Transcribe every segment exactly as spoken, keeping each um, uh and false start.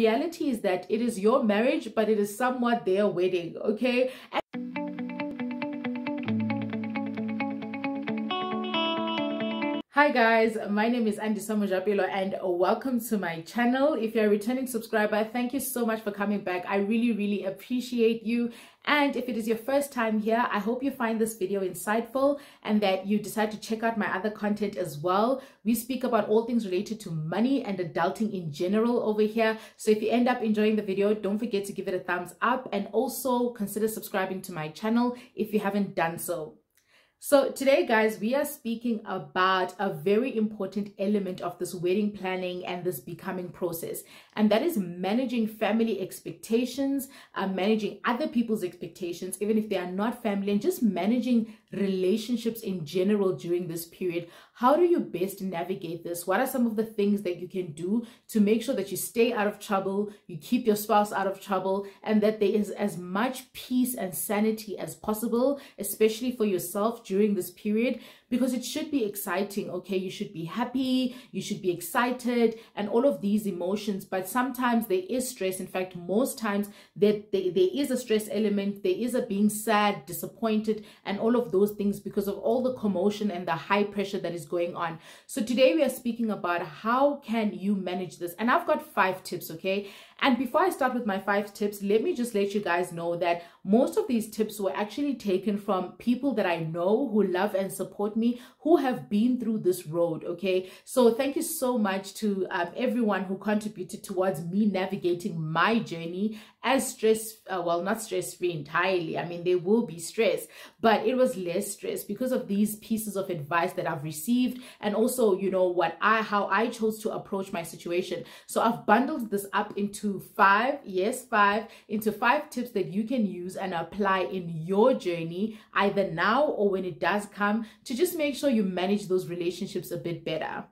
Reality is that it is your marriage, but it is somewhat their wedding, okay? And hi guys, my name is Andiswa Mojapelo and welcome to my channel. If you're a returning subscriber, thank you so much for coming back. I really, really appreciate you. And if it is your first time here, I hope you find this video insightful and that you decide to check out my other content as well. We speak about all things related to money and adulting in general over here. So if you end up enjoying the video, don't forget to give it a thumbs up and also consider subscribing to my channel if you haven't done so. So today, guys, we are speaking about a very important element of this wedding planning and this becoming process, and that is managing family expectations, uh, managing other people's expectations, even if they are not family, and just managing relationships in general during this period. How do you best navigate this? What are some of the things that you can do to make sure that you stay out of trouble, you keep your spouse out of trouble, and that there is as much peace and sanity as possible, especially for yourself during this period? Because it should be exciting, okay? You should be happy, you should be excited, and all of these emotions, but sometimes there is stress. In fact, most times there, there, there is a stress element, there is a being sad, disappointed, and all of those those things because of all the commotion and the high pressure that is going on. So today we are speaking about how can you manage this, and I've got five tips, okay? And before I start with my five tips, let me just let you guys know that most of these tips were actually taken from people that I know who love and support me, who have been through this road, okay? So thank you so much to um, everyone who contributed towards me navigating my journey as stress, uh, well, not stress-free entirely. I mean, there will be stress, but it was less stress because of these pieces of advice that I've received, and also, you know, what I, how I chose to approach my situation. So I've bundled this up into five, yes, five, into five tips that you can use and apply in your journey either now or when it does come, to just make sure you manage those relationships a bit better.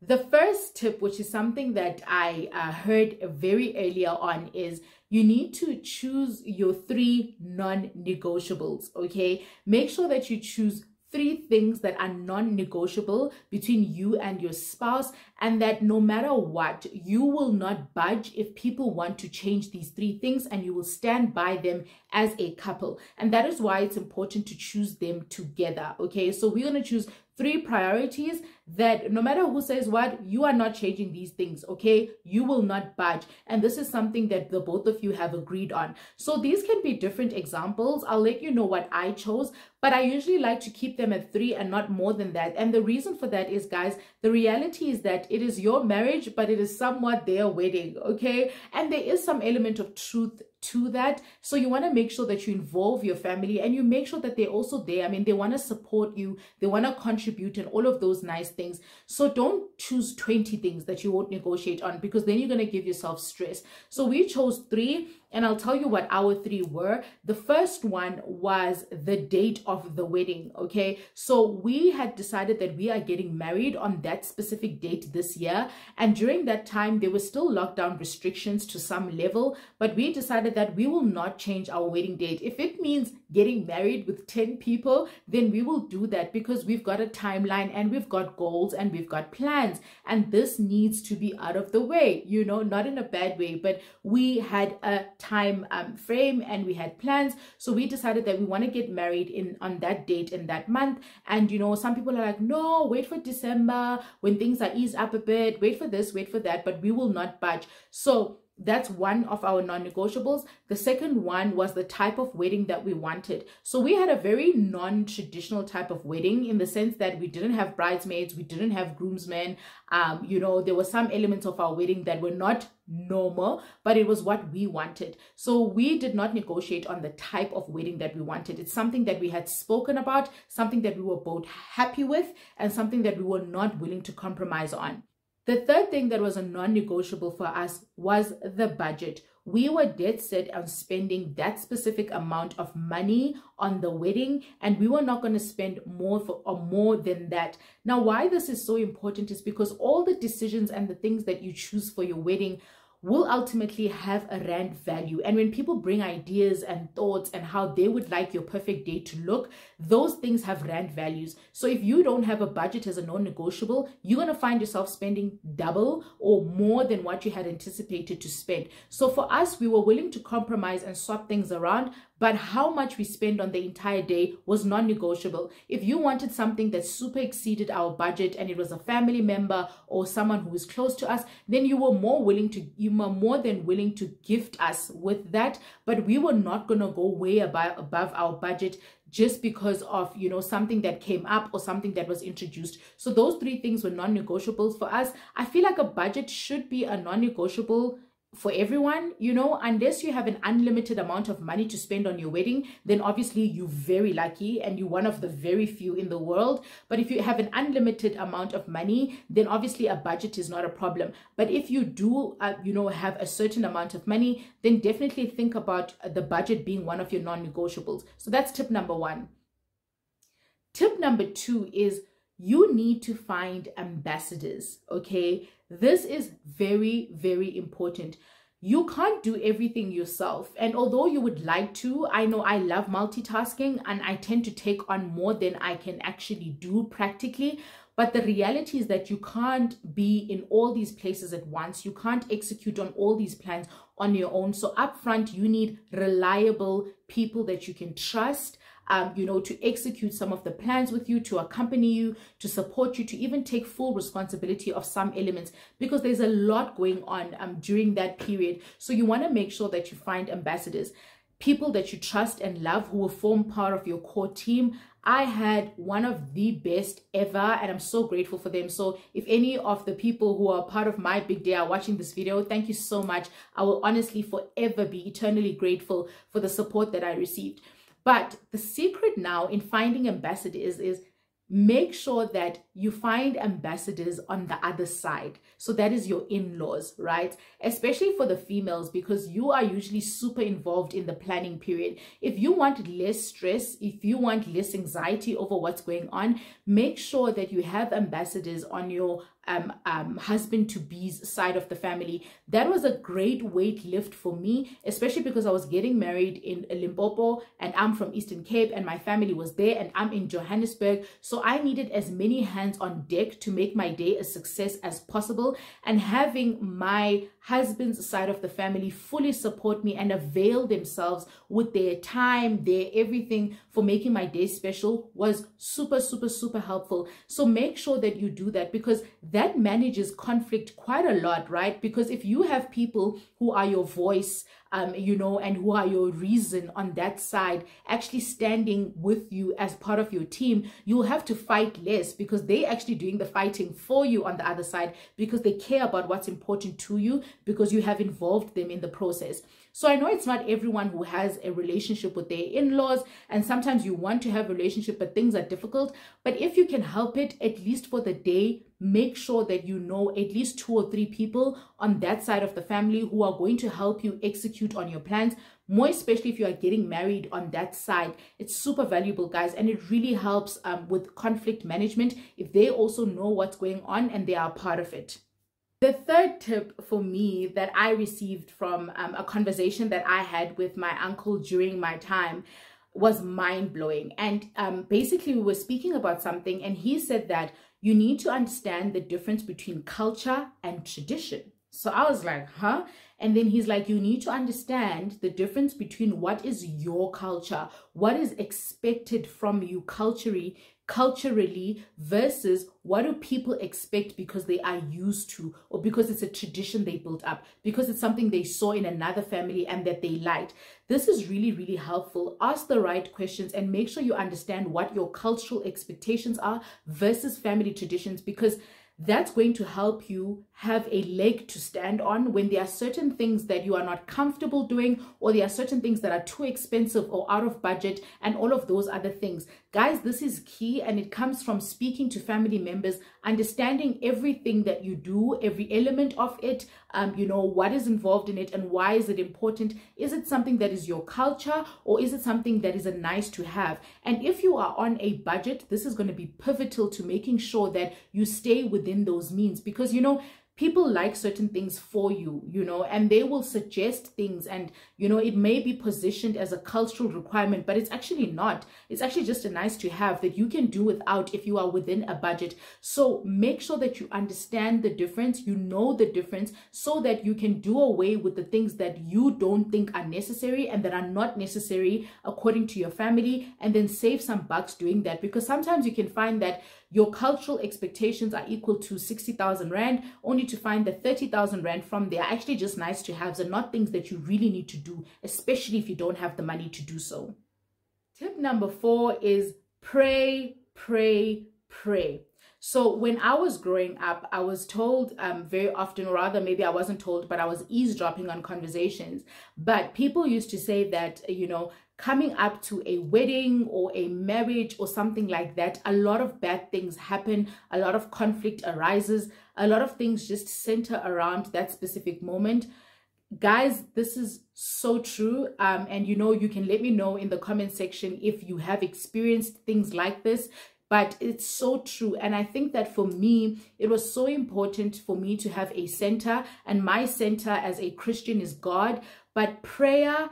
The first tip, which is something that I uh, heard very earlier on, is you need to choose your three non-negotiables, okay? Make sure that you choose three things that are non-negotiable between you and your spouse, and that no matter what, you will not budge if people want to change these three things, and you will stand by them as a couple. And that is why it's important to choose them together, okay? So we're going to choose three priorities that no matter who says what, you are not changing these things, okay? You will not budge. And this is something that the both of you have agreed on. So these can be different examples. I'll let you know what I chose, but I usually like to keep them at three and not more than that. And the reason for that is, guys, the reality is that it is your marriage, but it is somewhat their wedding, okay? And there is some element of truth to that. So you want to make sure that you involve your family, and you make sure that they're also there. I mean, they want to support you, they want to contribute, and all of those nice things. So don't choose twenty things that you won't negotiate on, because then you're going to give yourself stress. So we chose three, and I'll tell you what our three were. The first one was the date of the wedding, okay? So we had decided that we are getting married on that specific date this year, and during that time there were still lockdown restrictions to some level, but we decided that we will not change our wedding date. If it means getting married with ten people, then we will do that, because we've got a timeline and we've got goals and we've got plans, and this needs to be out of the way, you know, not in a bad way, but we had a time um, frame and we had plans. So we decided that we want to get married in on that date in that month. And you know, some people are like, no, wait for December when things are eased up a bit, wait for this, wait for that, but we will not budge. So that's one of our non-negotiables. The second one was the type of wedding that we wanted. So we had a very non-traditional type of wedding, in the sense that we didn't have bridesmaids, we didn't have groomsmen. Um, you know, there were some elements of our wedding that were not normal, but it was what we wanted. So we did not negotiate on the type of wedding that we wanted. It's something that we had spoken about, something that we were both happy with, and something that we were not willing to compromise on. The third thing that was a non-negotiable for us was the budget. We were dead set on spending that specific amount of money on the wedding, and we were not going to spend more for, or more than that. Now, why this is so important is because all the decisions and the things that you choose for your wedding will ultimately have a rand value. And when people bring ideas and thoughts and how they would like your perfect day to look, those things have rand values. So if you don't have a budget as a non-negotiable, you're going to find yourself spending double or more than what you had anticipated to spend. So for us, we were willing to compromise and swap things around, but how much we spend on the entire day was non-negotiable. If you wanted something that super exceeded our budget and it was a family member or someone who is close to us, then you were more willing to, you were more than willing to gift us with that. But we were not going to go way above, above our budget just because of, you know, something that came up or something that was introduced. So those three things were non-negotiables for us. I feel like a budget should be a non-negotiable for everyone, you know, unless you have an unlimited amount of money to spend on your wedding, then obviously you're very lucky and you're one of the very few in the world. But if you have an unlimited amount of money, then obviously a budget is not a problem. But if you do, uh, you know, have a certain amount of money, then definitely think about the budget being one of your non-negotiables. So that's tip number one. Tip number two is you need to find ambassadors, okay? This is very, very important. You can't do everything yourself. And although you would like to, I know I love multitasking and I tend to take on more than I can actually do practically. But the reality is that you can't be in all these places at once. You can't execute on all these plans on your own. So upfront, you need reliable people that you can trust. Um, you know, to execute some of the plans with you, to accompany you, to support you, to even take full responsibility of some elements, because there's a lot going on um, during that period. So you want to make sure that you find ambassadors, people that you trust and love who will form part of your core team. I had one of the best ever, and I'm so grateful for them. So if any of the people who are part of my big day are watching this video, thank you so much. I will honestly forever be eternally grateful for the support that I received. But the secret now in finding ambassadors is make sure that you find ambassadors on the other side. So that is your in-laws, right? Especially for the females, because you are usually super involved in the planning period. If you want less stress, if you want less anxiety over what's going on, make sure that you have ambassadors on your Um, um, husband-to-be's side of the family. That was a great weight lift for me, especially because I was getting married in Limpopo and I'm from Eastern Cape and my family was there and I'm in Johannesburg. So I needed as many hands on deck to make my day a success as possible, and having my husband's side of the family fully support me and avail themselves with their time, their everything for making my day special was super, super, super helpful. So make sure that you do that, because that That manages conflict quite a lot, right? Because if you have people who are your voice, um, you know, and who are your reason on that side actually standing with you as part of your team, you'll have to fight less because they're actually doing the fighting for you on the other side, because they care about what's important to you because you have involved them in the process. So I know it's not everyone who has a relationship with their in-laws, and sometimes you want to have a relationship, but things are difficult. But if you can help it, at least for the day, make sure that you know at least two or three people on that side of the family who are going to help you execute on your plans, more especially if you are getting married on that side. It's super valuable, guys, and it really helps um, with conflict management if they also know what's going on and they are part of it. The third tip for me that I received from um, a conversation that I had with my uncle during my time was mind-blowing. And um, basically we were speaking about something and he said that you need to understand the difference between culture and tradition. So I was like, huh? And then he's like, you need to understand the difference between what is your culture, what is expected from you culturally, culturally versus what do people expect because they are used to, or because it's a tradition they built up, because it's something they saw in another family and that they liked. This is really, really helpful. Ask the right questions and make sure you understand what your cultural expectations are versus family traditions, because that's going to help you have a leg to stand on when there are certain things that you are not comfortable doing, or there are certain things that are too expensive or out of budget and all of those other things. Guys, this is key, and it comes from speaking to family members, understanding everything that you do, every element of it, um, you know, what is involved in it and why is it important. Is it something that is your culture, or is it something that is a nice to have? And if you are on a budget, this is going to be pivotal to making sure that you stay within those means, because, you know, people like certain things for you, you know, and they will suggest things, and, you know, it may be positioned as a cultural requirement, but it's actually not. It's actually just a nice to have that you can do without if you are within a budget. So make sure that you understand the difference, you know the difference, so that you can do away with the things that you don't think are necessary and that are not necessary according to your family, and then save some bucks doing that. Because sometimes you can find that your cultural expectations are equal to sixty thousand rand, only to find that thirty thousand rand from there are actually just nice to haves and not things that you really need to do, especially if you don't have the money to do so. Tip number four is pray, pray, pray. So when I was growing up, I was told um, very often, or rather maybe I wasn't told, but I was eavesdropping on conversations. But people used to say that, you know, coming up to a wedding or a marriage or something like that, a lot of bad things happen, a lot of conflict arises, a lot of things just center around that specific moment. Guys, this is so true. Um, and you know, you can let me know in the comment section if you have experienced things like this. But it's so true. And I think that for me, it was so important for me to have a center. And my center as a Christian is God. But prayer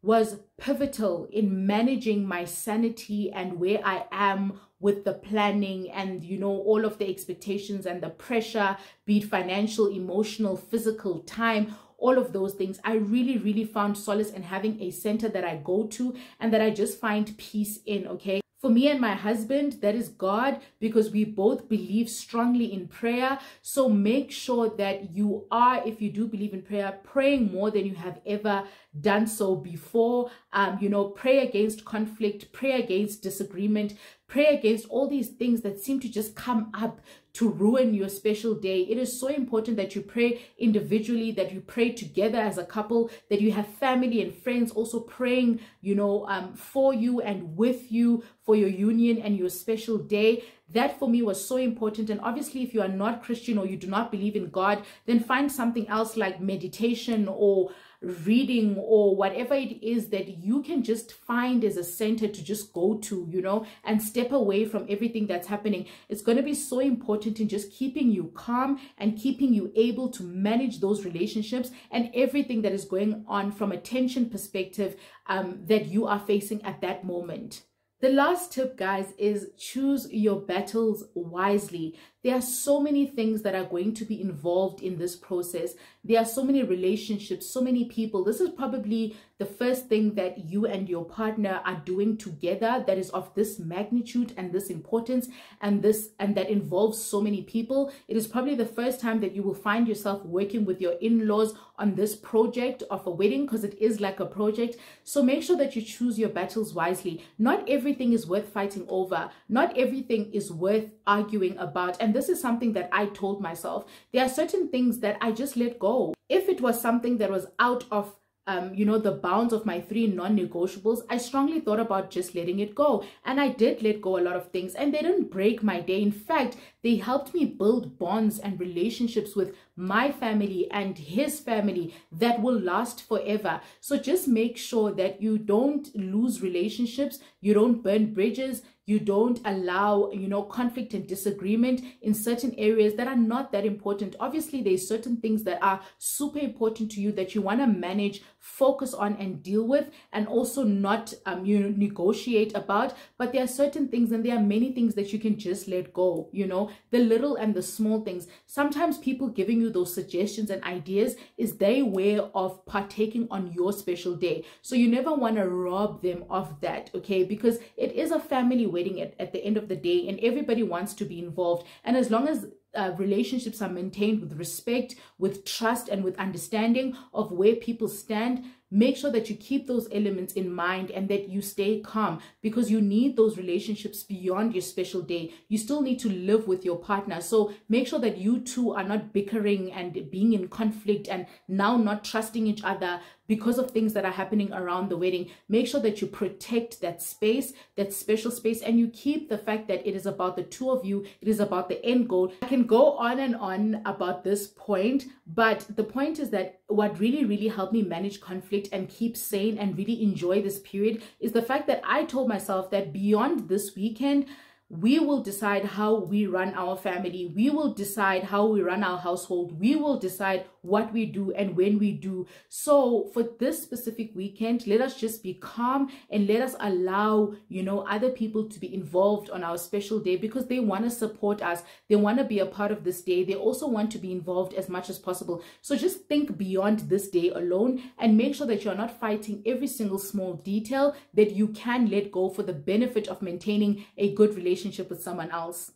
was pivotal in managing my sanity and where I am with the planning and, you know, all of the expectations and the pressure, be it financial, emotional, physical, time, all of those things. I really, really found solace in having a center that I go to and that I just find peace in, okay? For me and my husband, that is God, because we both believe strongly in prayer. So make sure that you are, if you do believe in prayer, praying more than you have ever done so before. Um, you know, pray against conflict, pray against disagreement, pray against all these things that seem to just come up to ruin your special day. It is so important that you pray individually, that you pray together as a couple, that you have family and friends also praying, you know, um, for you and with you for your union and your special day. That for me was so important. And obviously, if you are not Christian or you do not believe in God, then find something else like meditation or reading or whatever it is that you can just find as a center to just go to, you know, and step away from everything that's happening. It's going to be so important in just keeping you calm and keeping you able to manage those relationships and everything that is going on from a tension perspective um, that you are facing at that moment. The last tip, guys, is choose your battles wisely. There are so many things that are going to be involved in this process. There are so many relationships, so many people. This is probably the first thing that you and your partner are doing together that is of this magnitude and this importance and this and that involves so many people. It is probably the first time that you will find yourself working with your in-laws on this project of a wedding, because it is like a project. So make sure that you choose your battles wisely. Not everything is worth fighting over. Not everything is worth arguing about. And And this is something that I told myself. There are certain things that I just let go. If it was something that was out of Um, you know, the bounds of my three non-negotiables, I strongly thought about just letting it go. And I did let go a lot of things, and they didn't break my day. In fact, they helped me build bonds and relationships with my family and his family that will last forever. So just make sure that you don't lose relationships, you don't burn bridges, you don't allow, you know, conflict and disagreement in certain areas that are not that important. Obviously, there's certain things that are super important to you that you want to manage, focus on and deal with, and also not um, you know, negotiate about. But there are certain things, and there are many things that you can just let go, you know, the little and the small things. Sometimes people giving you those suggestions and ideas is their way of partaking on your special day. So you never want to rob them of that, okay? Because it is a family wedding at, at the end of the day, and everybody wants to be involved. And as long as Uh, relationships are maintained with respect, with trust, and with understanding of where people stand, make sure that you keep those elements in mind and that you stay calm, because you need those relationships beyond your special day. You still need to live with your partner. So make sure that you two are not bickering and being in conflict and now not trusting each other because of things that are happening around the wedding. Make sure that you protect that space, that special space, and you keep the fact that it is about the two of you. It is about the end goal. I can go on and on about this point, but the point is that what really, really helped me manage conflict and keep sane and really enjoy this period is the fact that I told myself that beyond this weekend, We will decide how we run our family. We will decide how we run our household. We will decide what we do and when we do. So for this specific weekend, let us just be calm and let us allow, you know, other people to be involved on our special day, because they want to support us. They want to be a part of this day. They also want to be involved as much as possible. So just think beyond this day alone and make sure that you're not fighting every single small detail that you can let go for the benefit of maintaining a good relationship with someone else.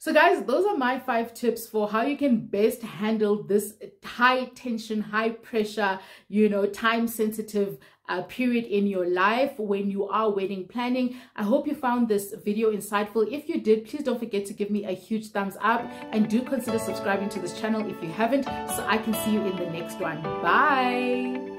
So guys, those are my five tips for how you can best handle this high tension, high pressure, you know, time sensitive uh, period in your life when you are wedding planning. I hope you found this video insightful. If you did, please don't forget to give me a huge thumbs up and do consider subscribing to this channel if you haven't. So I can see you in the next one. Bye.